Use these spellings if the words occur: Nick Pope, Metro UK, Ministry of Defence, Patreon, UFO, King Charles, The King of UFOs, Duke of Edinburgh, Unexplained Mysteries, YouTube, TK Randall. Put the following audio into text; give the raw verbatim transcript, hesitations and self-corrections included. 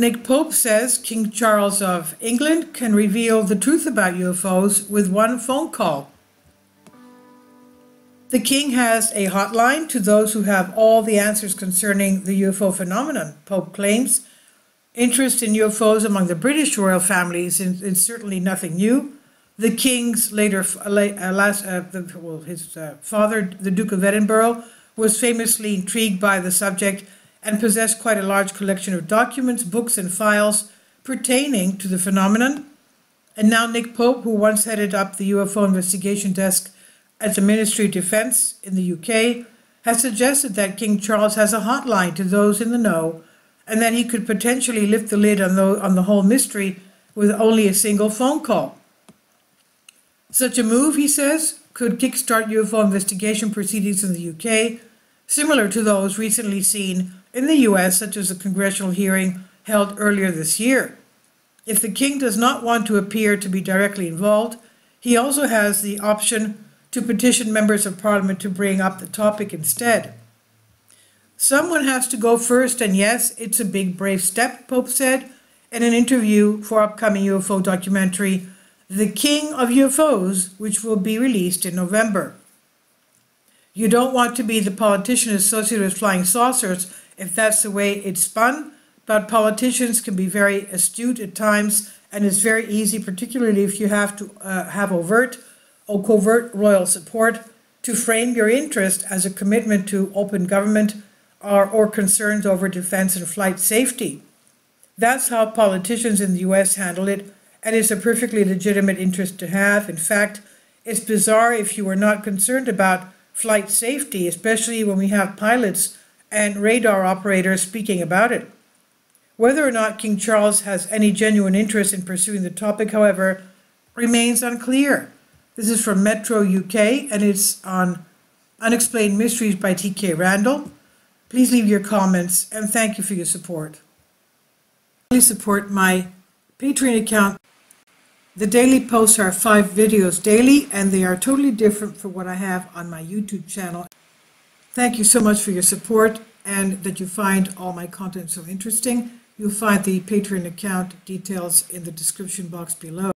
Nick Pope says King Charles of England can reveal the truth about U F Os with one phone call. The King has a hotline to those who have all the answers concerning the U F O phenomenon, Pope claims. Interest in U F Os among the British royal family is, in, is certainly nothing new. The King's later, uh, last, uh, the, well, his uh, father, the Duke of Edinburgh, was famously intrigued by the subject and possessed quite a large collection of documents, books, and files pertaining to the phenomenon. And now Nick Pope, who once headed up the U F O investigation desk at the Ministry of Defence in the U K, has suggested that King Charles has a hotline to those in the know, and that he could potentially lift the lid on the, on the whole mystery with only a single phone call. Such a move, he says, could kickstart U F O investigation proceedings in the U K, similar to those recently seen in the U S, such as a congressional hearing held earlier this year. If the King does not want to appear to be directly involved, he also has the option to petition members of Parliament to bring up the topic instead. Someone has to go first, and yes, it's a big, brave step, Pope said in an interview for upcoming U F O documentary, The King of U F Os, which will be released in November. You don't want to be the politician associated with flying saucers if that's the way it's spun, but politicians can be very astute at times, and it's very easy, particularly if you have to uh, have overt or covert royal support, to frame your interest as a commitment to open government or, or concerns over defense and flight safety. That's how politicians in the U S handle it, and it's a perfectly legitimate interest to have. In fact, it's bizarre if you are not concerned about flight safety, especially when we have pilots and radar operators speaking about it. Whether or not King Charles has any genuine interest in pursuing the topic, however, remains unclear. This is from Metro U K, and it's on Unexplained Mysteries by T K Randall. Please leave your comments, and thank you for your support. Please support my Patreon account. The daily posts are five videos daily, and they are totally different from what I have on my YouTube channel. Thank you so much for your support, and that you find all my content so interesting. You'll find the Patreon account details in the description box below.